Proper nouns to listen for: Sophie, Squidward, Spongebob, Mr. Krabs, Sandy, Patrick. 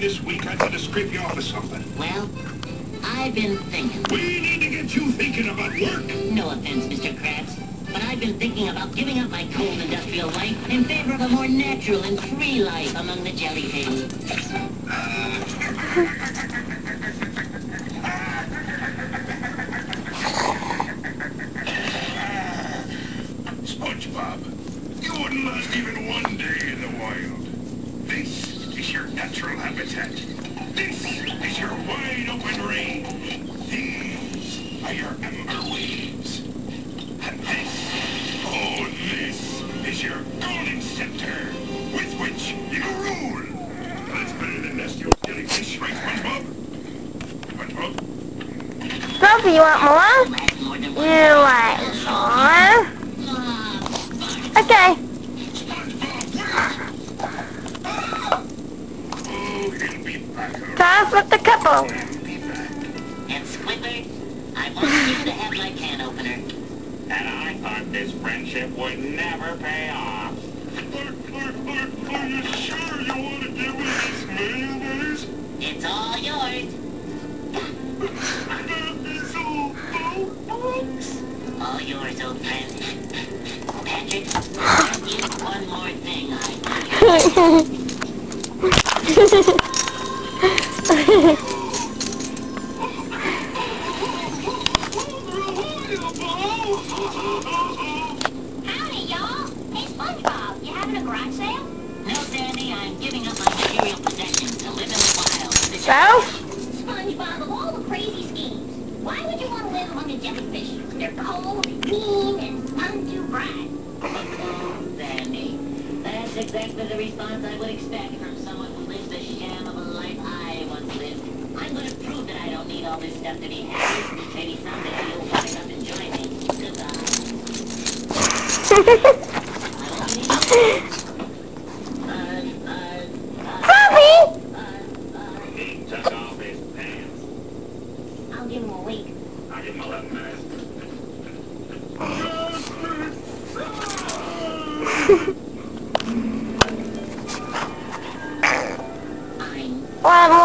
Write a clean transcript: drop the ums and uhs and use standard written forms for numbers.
this week, I need to scrape you off of something. Well, I've been thinking. We need to get you thinking about work. No offense, Mr. Krabs, but I've been thinking about giving up my cold industrial life in favor of a more natural and free life among the jellyfish. Spongebob, you wouldn't last even one day in the wild. This is your natural habitat. This is your wide open range. These are your amber waves. And this, oh, this is your golden scepter with which you rule. That's better than nasty old jellyfish, right, SpongeBob? SpongeBob? Sophie, you want more? You want more? Okay. Time for the couple. And Squidward, I want you to have my can opener. And I thought this friendship would never pay off. Are you sure you want to do this, mayonnaise? It's all yours. That is all folks. All yours, old friend. Patrick, there is one more thing I need. Howdy, y'all. Hey, SpongeBob, you having a garage sale? No, Sandy, I'm giving up my material possessions to live in the wild. So? SpongeBob, of all the crazy schemes, why would you want to live among the jellyfish? They're cold, mean, and undue bright. Oh, Sandy, that's exactly the response I would expect from someone who lives the sham of a life I once lived. I'm going to prove that I don't need all this stuff to be happy. Maybe someday you'll wake up and join me. Goodbye. He took off his pants. I'll give him a week. I'll give him 11 minutes. I'm